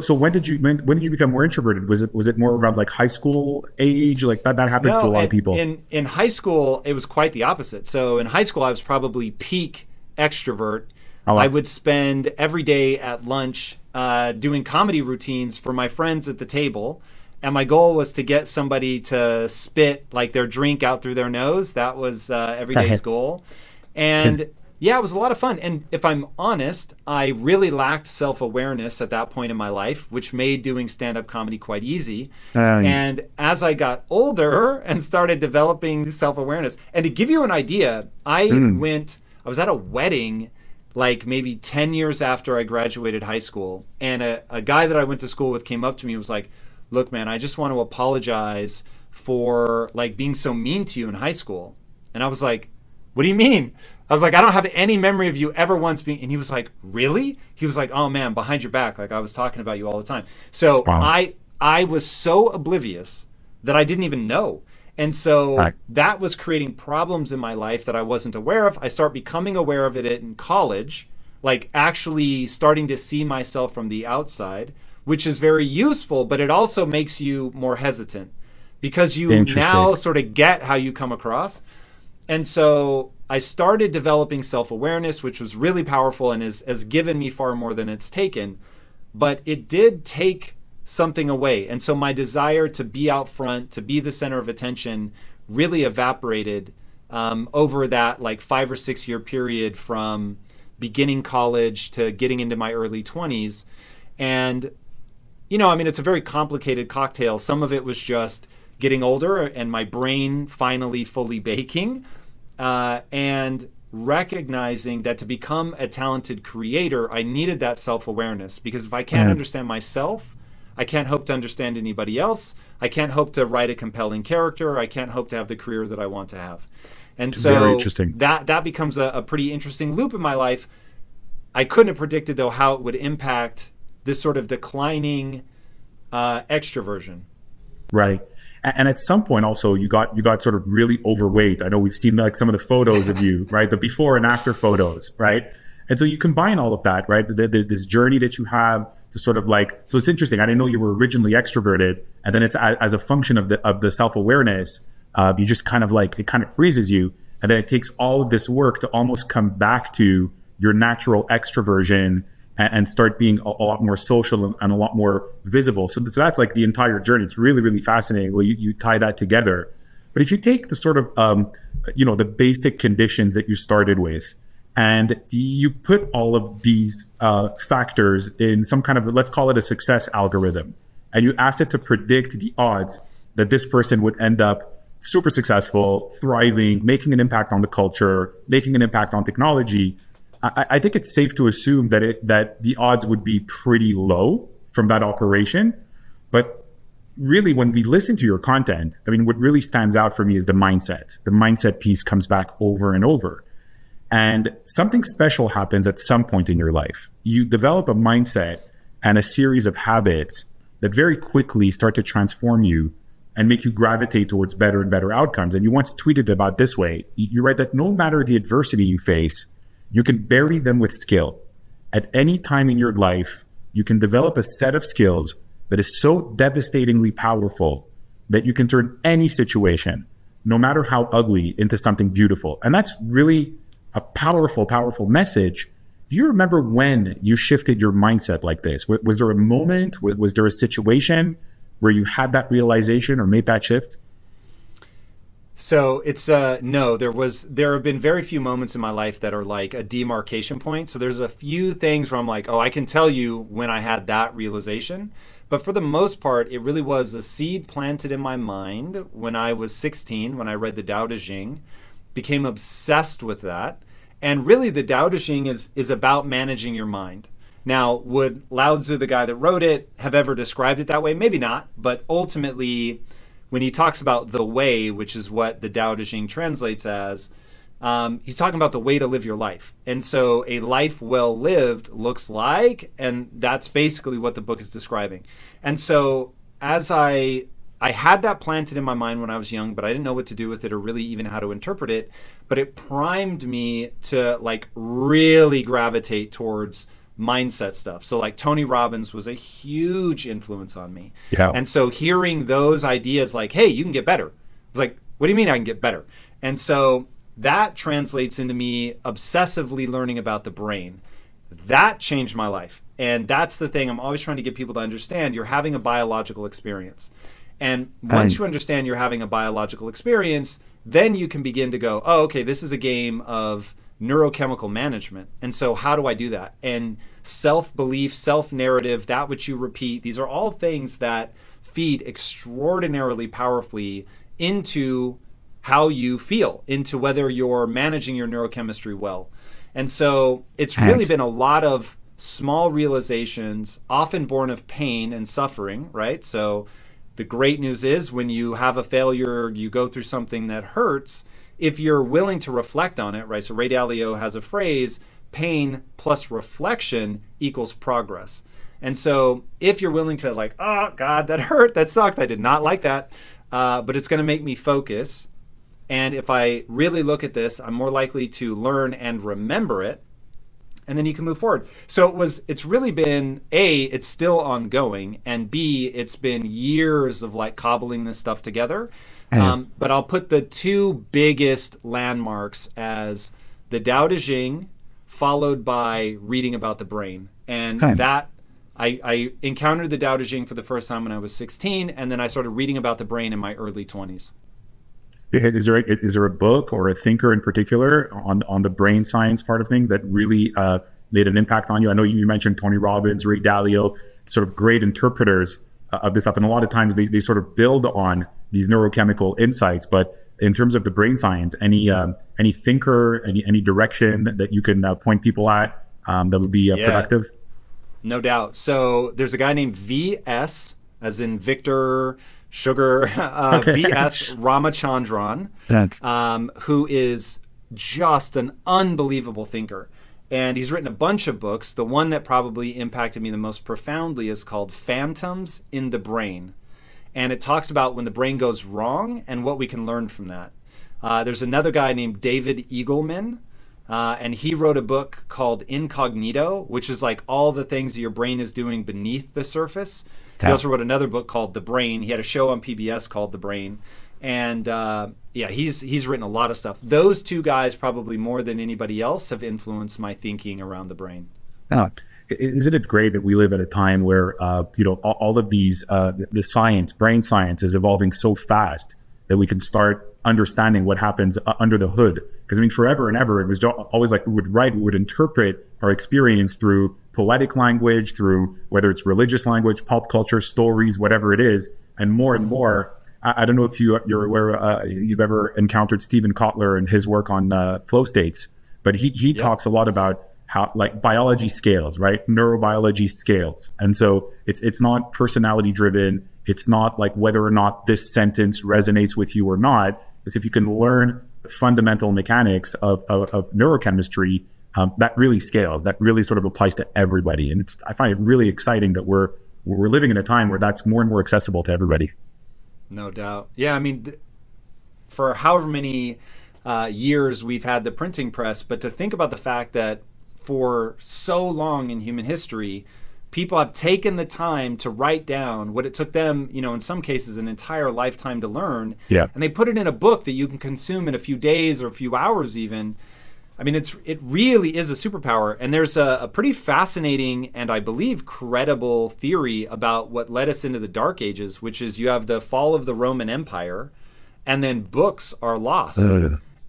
So when did you become more introverted? Was it more around like high school age? Like that happens to a lot of people. In high school, it was quite the opposite. So in high school, I was probably peak extrovert. Oh, wow. I would spend every day at lunch doing comedy routines for my friends at the table. And my goal was to get somebody to spit like their drink out through their nose. That was every day's goal. And yeah, it was a lot of fun. And if I'm honest, I really lacked self-awareness at that point in my life, which made doing stand-up comedy quite easy. And as I got older and started developing self-awareness, and to give you an idea, I was at a wedding like maybe 10 years after I graduated high school. And a guy that I went to school with came up to me and was like, "Look, man, I just want to apologize for like being so mean to you in high school." And I was like, "What do you mean?" I was like, "I don't have any memory of you ever once being," and he was like, "Really?" He was like, "Oh man, behind your back. Like I was talking about you all the time." So I was so oblivious that I didn't even know. And so that was creating problems in my life that I wasn't aware of. I start becoming aware of it in college, like actually starting to see myself from the outside, which is very useful, but it also makes you more hesitant because you now sort of get how you come across. And so I started developing self-awareness, which was really powerful and has given me far more than it's taken, but it did take something away. And so my desire to be out front, to be the center of attention, really evaporated over that like 5 or 6 year period from beginning college to getting into my early 20s. And you know, I mean, it's a very complicated cocktail. Some of it was just getting older and my brain finally fully baking and recognizing that to become a talented creator, I needed that self-awareness, because if I can't understand myself, I can't hope to understand anybody else. I can't hope to write a compelling character. I can't hope to have the career that I want to have. And so that becomes a pretty interesting loop in my life. I couldn't have predicted, though, how it would impact this sort of declining extroversion. Right. And at some point also you got sort of really overweight. I know we've seen like some of the photos of you, right? The before and after photos, right? And so you combine all of that, right? This journey that you have to sort of like, so it's interesting. I didn't know you were originally extroverted, and then it's as a function of the self-awareness, you just kind of like, it kind of freezes you. And then it takes all of this work to almost come back to your natural extroversion and start being a lot more social and a lot more visible. So that's like the entire journey. It's really, really fascinating. Well, you tie that together. But if you take the sort of, you know, the basic conditions that you started with, and you put all of these factors in some kind of, let's call it a success algorithm, and you asked it to predict the odds that this person would end up super successful, thriving, making an impact on the culture, making an impact on technology, I think it's safe to assume that the odds would be pretty low from that operation. But really, when we listen to your content, I mean, what really stands out for me is the mindset. The mindset piece comes back over and over. And something special happens at some point in your life. You develop a mindset and a series of habits that very quickly start to transform you and make you gravitate towards better and better outcomes. And you once tweeted about this way. You write that no matter the adversity you face, you can bury them with skill. At any time in your life, you can develop a set of skills that is so devastatingly powerful that you can turn any situation, no matter how ugly, into something beautiful. And that's really a powerful, powerful message. Do you remember when you shifted your mindset like this? Was there a moment? Was there a situation where you had that realization or made that shift? So it's no, there have been very few moments in my life that are like a demarcation point. So there's a few things where I'm like, oh, I can tell you when I had that realization. But for the most part, it really was a seed planted in my mind when I was 16, when I read the Tao Te Ching, became obsessed with that. And really the Tao Te Ching is about managing your mind. Now, would Laozi, the guy that wrote it, have ever described it that way? Maybe not, but ultimately, when he talks about the way, which is what the Tao Te Ching translates as, he's talking about the way to live your life. And so a life well lived looks like, and that's basically what the book is describing. And so as I had that planted in my mind when I was young, but I didn't know what to do with it or really even how to interpret it, but it primed me to like really gravitate towards mindset stuff. So like Tony Robbins was a huge influence on me. Yeah. And so hearing those ideas like, hey, you can get better. I was like, what do you mean I can get better? And so that translates into me obsessively learning about the brain. That changed my life. And that's the thing I'm always trying to get people to understand. You're having a biological experience. And once you understand you're having a biological experience, then you can begin to go, oh, okay, this is a game of neurochemical management. And so how do I do that? And self-belief, self-narrative, that which you repeat, these are all things that feed extraordinarily powerfully into how you feel, into whether you're managing your neurochemistry well. And so it's really been a lot of small realizations, often born of pain and suffering, right? So the great news is when you have a failure, you go through something that hurts, if you're willing to reflect on it, right? So Ray Dalio has a phrase, pain plus reflection equals progress. And so if you're willing to like, oh God, that hurt, that sucked, I did not like that, but it's gonna make me focus. And if I really look at this, I'm more likely to learn and remember it, and then you can move forward. So it's really been, A, it's still ongoing, and B, it's been years of like cobbling this stuff together. But I'll put the two biggest landmarks as the Tao Te Ching, followed by reading about the brain. And that, I encountered the Tao Te Ching for the first time when I was 16, and then I started reading about the brain in my early 20s. Is there a book or a thinker in particular on the brain science part of things that really made an impact on you? I know you mentioned Tony Robbins, Ray Dalio, sort of great interpreters of this stuff. And a lot of times they sort of build on these neurochemical insights, but in terms of the brain science, any thinker, any direction that you can point people at that would be productive? No doubt. So there's a guy named V.S. as in Victor Sugar, V.S. Ramachandran, who is just an unbelievable thinker. And he's written a bunch of books. The one that probably impacted me the most profoundly is called Phantoms in the Brain. And it talks about when the brain goes wrong and what we can learn from that. There's another guy named David Eagleman, and he wrote a book called Incognito, which is like all the things that your brain is doing beneath the surface. He also wrote another book called The Brain. He had a show on PBS called The Brain. And yeah, he's written a lot of stuff. Those two guys, probably more than anybody else, have influenced my thinking around the brain. Isn't it great that we live at a time where you know, all of these the science, brain science, is evolving so fast that we can start understanding what happens under the hood? Because I mean, forever and ever, it was always like we would interpret our experience through poetic language, through whether it's religious language, pop culture, stories, whatever it is, and more. I don't know if you're aware, you've ever encountered Stephen Kotler and his work on flow states, but he talks a lot about how like biology scales, right? Neurobiology scales. And so it's not personality driven. It's not like whether or not this sentence resonates with you or not. It's if you can learn the fundamental mechanics of neurochemistry, that really scales, that really sort of applies to everybody. And I find it really exciting that we're living in a time where that's more and more accessible to everybody. No doubt. Yeah, I mean, for however many years we've had the printing press, but to think about the fact that for so long in human history, people have taken the time to write down what it took them, you know, in some cases, an entire lifetime to learn. Yeah. And they put it in a book that you can consume in a few days or a few hours even. I mean, it really is a superpower. And there's a pretty fascinating and I believe credible theory about what led us into the Dark Ages, which is you have the fall of the Roman Empire and then books are lost.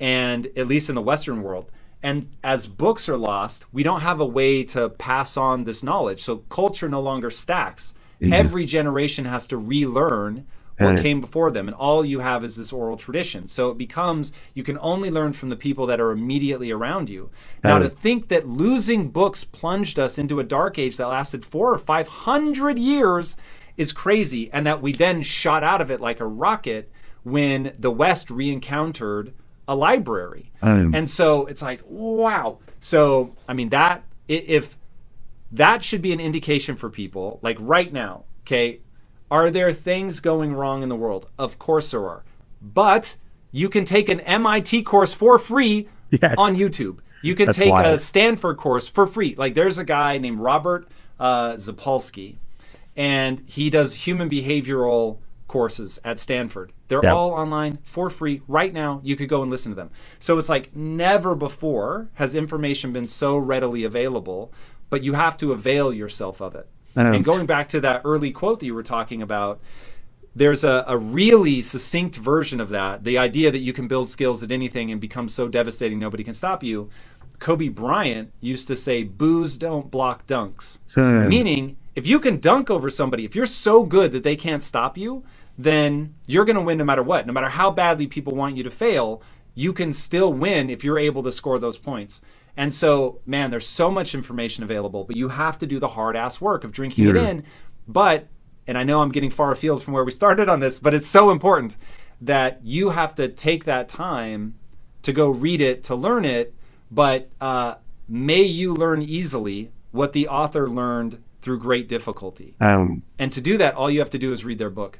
And at least in the Western world. And as books are lost, we don't have a way to pass on this knowledge. So culture no longer stacks. Every generation has to relearn what came before them. And all you have is this oral tradition. So it becomes, you can only learn from the people that are immediately around you. Now to think that losing books plunged us into a dark age that lasted 400 or 500 years is crazy. And that we then shot out of it like a rocket when the West re-encountered a library. And so it's like, wow. So, I mean, that, if that should be an indication for people, like right now, okay, are there things going wrong in the world? Of course there are. But you can take an MIT course for free on YouTube. You can take a Stanford course for free. Like, there's a guy named Robert Zapolsky, and he does human behavioral courses at Stanford. They're all online for free right now. You could go and listen to them. So it's like never before has information been so readily available, but you have to avail yourself of it. And going back to that early quote that you were talking about, there's a really succinct version of that. The idea that you can build skills at anything and become so devastating nobody can stop you. Kobe Bryant used to say, "Boos don't block dunks." Meaning, if you can dunk over somebody, if you're so good that they can't stop you, then you're going to win no matter what. No matter how badly people want you to fail, you can still win if you're able to score those points. And so, man, there's so much information available, but you have to do the hard-ass work of drinking it in. But, and I know I'm getting far afield from where we started on this, but it's so important that you have to take that time to go read it, to learn it, but may you learn easily what the author learned through great difficulty. And to do that, all you have to do is read their book.